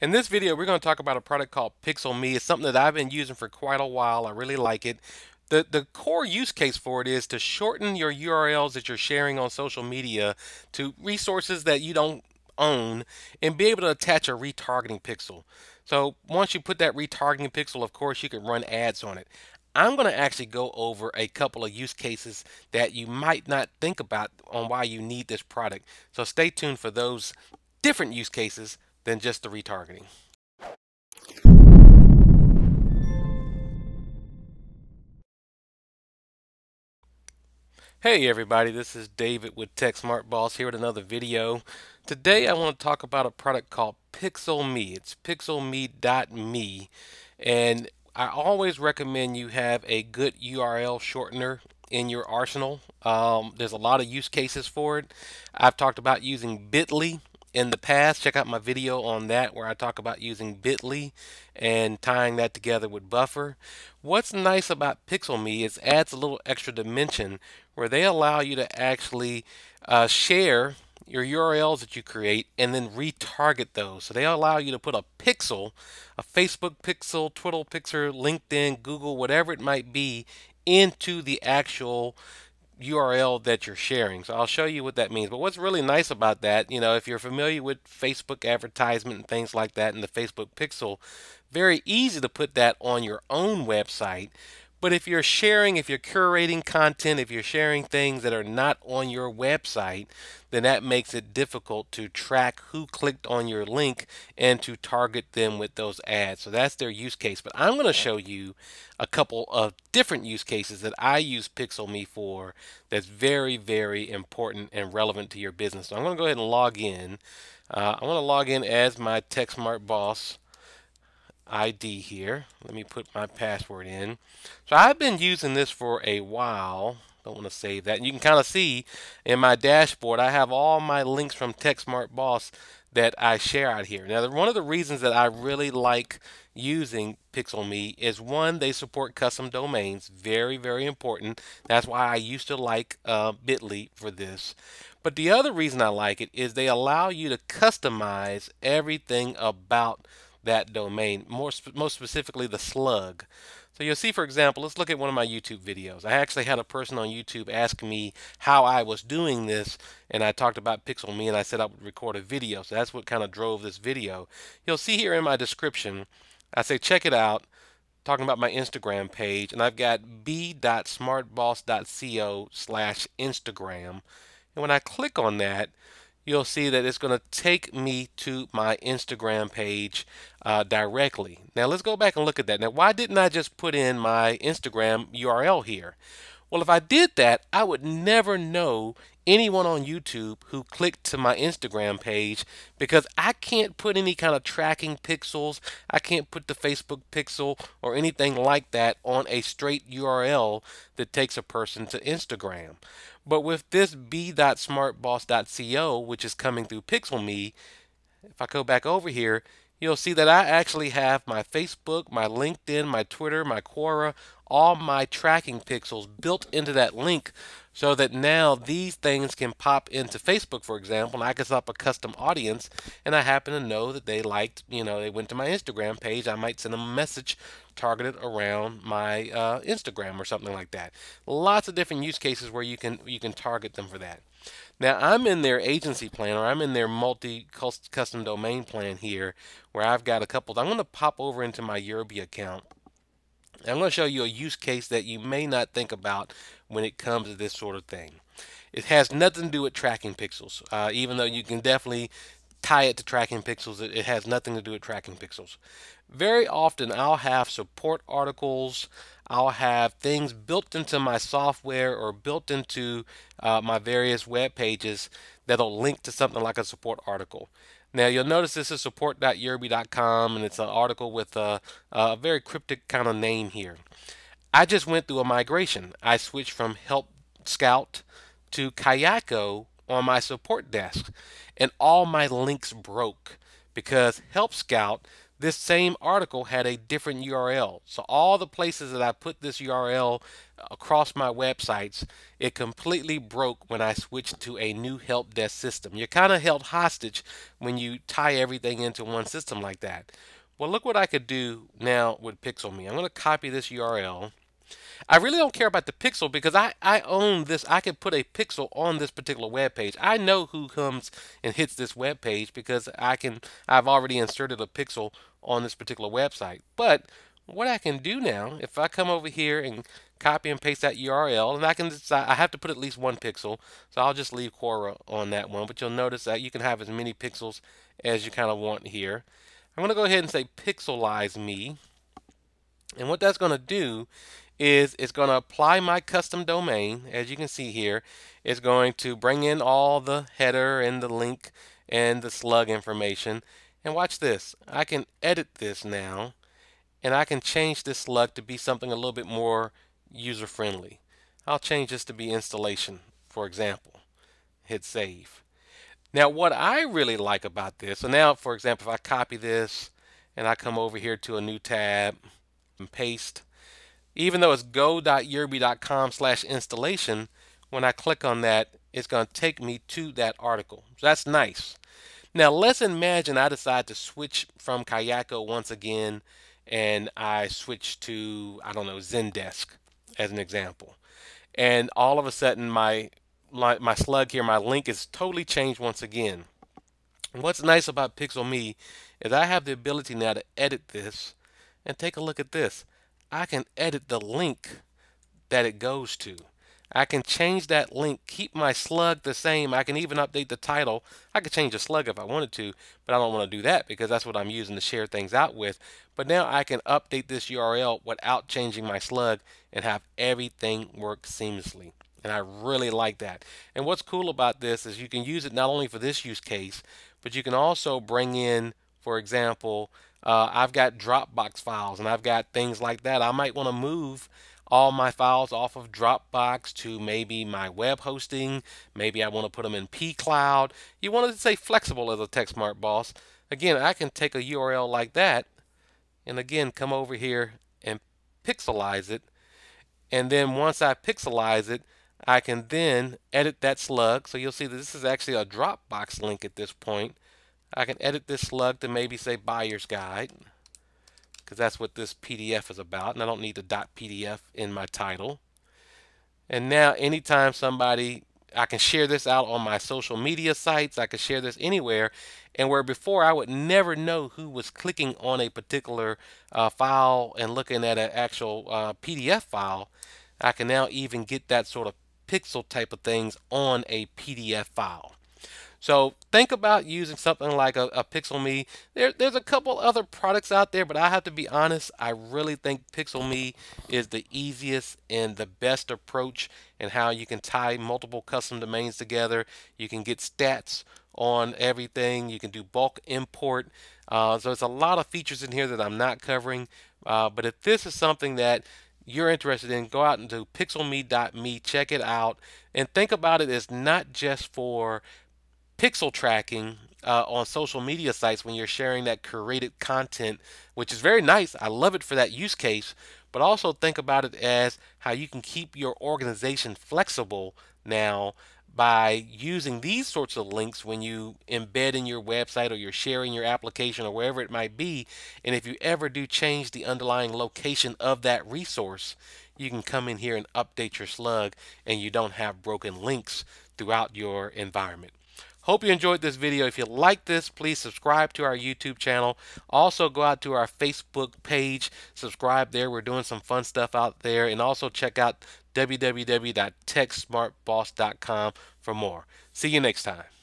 In this video, we're going to talk about a product called PixelMe. It's something that I've been using for quite a while. I really like it. The core use case for it is to shorten your URLs that you're sharing on social media to resources that you don't own and be able to attach a retargeting pixel. So once you put that retargeting pixel, of course, you can run ads on it. I'm going to actually go over a couple of use cases that you might not think about on why you need this product. So stay tuned for those different use cases than just the retargeting. Hey everybody, this is David with TechSmartBoss here with another video. Today I want to talk about a product called PixelMe. It's pixelme.me, and I always recommend you have a good URL shortener in your arsenal. There's a lot of use cases for it. I've talked about using Bitly in the past. Check out my video on that where I talk about using Bitly and tying that together with Buffer. What's nice about PixelMe is it adds a little extra dimension where they allow you to actually share your URLs that you create and then retarget those. So they allow you to put a pixel, a Facebook pixel, Twitter pixel, LinkedIn, Google, whatever it might be, into the actual URL that you're sharing. So I'll show you what that means. But what's really nice about that, you know, if you're familiar with Facebook advertisement and things like that and the Facebook pixel, very easy to put that on your own website. But if you're sharing, if you're curating content, if you're sharing things that are not on your website, then that makes it difficult to track who clicked on your link and to target them with those ads. So that's their use case. But I'm going to show you a couple of different use cases that I use PixelMe for that's very, very important and relevant to your business. So I'm going to go ahead and log in. I want to log in as my TechSmartBoss ID here. Let me put my password in. So I've been using this for a while. Don't want to save that. And you can kind of see in my dashboard, I have all my links from TechSmartBoss that I share out here. Now, one of the reasons that I really like using PixelMe is, one, they support custom domains. Very, very important. That's why I used to like Bitly for this. But the other reason I like it is they allow you to customize everything about that domain, most specifically the slug. So you'll see, for example, let's look at one of my YouTube videos. I actually had a person on YouTube ask me how I was doing this, and I talked about PixelMe, and I said I would record a video. So that's what kind of drove this video. You'll see here in my description, I say check it out, talking about my Instagram page, and I've got b.smartboss.co/Instagram. And when I click on that, you'll see that it's going to take me to my Instagram page directly. Now let's go back and look at that. Now, why didn't I just put in my Instagram URL here? Well, if I did that, I would never know anyone on YouTube who clicked to my Instagram page, because I can't put any kind of tracking pixels. I can't put the Facebook pixel or anything like that on a straight URL that takes a person to Instagram. But with this b.smartboss.co, which is coming through PixelMe, if I go back over here, you'll see that I actually have my Facebook, my LinkedIn, my Twitter, my Quora, all my tracking pixels built into that link, so that now these things can pop into Facebook, for example, and I can set up a custom audience, and I happen to know that they liked, you know, they went to my Instagram page. I might send them a message targeted around my Instagram or something like that. Lots of different use cases where you can target them for that. Now, I'm in their agency plan, or I'm in their multi-custom domain plan here, where I've got a couple. I'm going to pop over into my Yerby account. I'm going to show you a use case that you may not think about when it comes to this sort of thing. It has nothing to do with tracking pixels, even though you can definitely tie it to tracking pixels. It has nothing to do with tracking pixels. Very often I'll have support articles, I'll have things built into my software or built into my various web pages that'll link to something like a support article. Now, you'll notice this is support.yerby.com, and it's an article with a very cryptic kind of name here. I just went through a migration. I switched from Help Scout to Kayako on my support desk, and all my links broke because Help Scout this same article had a different URL. So all the places that I put this URL across my websites, it completely broke when I switched to a new help desk system. You're kind of held hostage when you tie everything into one system like that. Well, look what I could do now with PixelMe. I'm going to copy this URL. I really don't care about the pixel because I own this. I can put a pixel on this particular web page. I know who comes and hits this web page because I've already inserted a pixel on this particular website. But what I can do now, if I come over here and copy and paste that URL, and I can decide I have to put at least one pixel, so I'll just leave Quora on that one. But you'll notice that you can have as many pixels as you kind of want here. I'm going to go ahead and say pixelize me. And what that's going to do is it's going to apply my custom domain. As you can see here, it's going to bring in all the header and the link and the slug information. And watch this. I can edit this now, and I can change this slug to be something a little bit more user-friendly. I'll change this to be installation, for example. Hit save. Now what I really like about this, so now for example if I copy this and I come over here to a new tab and paste, even though it's go.yerby.com/installation, when I click on that, it's going to take me to that article. So that's nice. Now let's imagine I decide to switch from Kayako once again and I switch to, I don't know, Zendesk as an example. And all of a sudden my slug here, my link is totally changed once again. What's nice about PixelMe is I have the ability now to edit this, and take a look at this. I can edit the link that it goes to. I can change that link, keep my slug the same. I can even update the title. I could change the slug if I wanted to, but I don't want to do that because that's what I'm using to share things out with. But now I can update this URL without changing my slug and have everything work seamlessly. And I really like that. And what's cool about this is you can use it not only for this use case, but you can also bring in, for example, I've got Dropbox files and I've got things like that. I might want to move all my files off of Dropbox to maybe my web hosting. Maybe I want to put them in pCloud. You want to stay flexible as a TechSmartBoss. Again, I can take a URL like that and again come over here and pixelize it. And then once I pixelize it, I can then edit that slug. So you'll see that this is actually a Dropbox link at this point. I can edit this slug to maybe say buyer's guide, because that's what this PDF is about, and I don't need the .pdf in my title. And now anytime somebody, I can share this out on my social media sites, I can share this anywhere, and where before I would never know who was clicking on a particular file and looking at an actual PDF file, I can now even get that sort of pixel type of things on a PDF file. So think about using something like a PixelMe. There's a couple other products out there, but I have to be honest, I really think PixelMe is the easiest and the best approach in how you can tie multiple custom domains together. You can get stats on everything. You can do bulk import. So it's a lot of features in here that I'm not covering. But if this is something that you're interested in, go out and do pixelme.me, check it out, and think about it as not just for pixel tracking on social media sites when you're sharing that curated content, which is very nice. I love it for that use case, but also think about it as how you can keep your organization flexible now by using these sorts of links when you embed in your website or you're sharing your application or wherever it might be. And if you ever do change the underlying location of that resource, you can come in here and update your slug and you don't have broken links throughout your environment. Hope you enjoyed this video. If you like this, please subscribe to our YouTube channel. Also go out to our Facebook page, subscribe there. We're doing some fun stuff out there. And also check out www.techsmartboss.com for more. See you next time.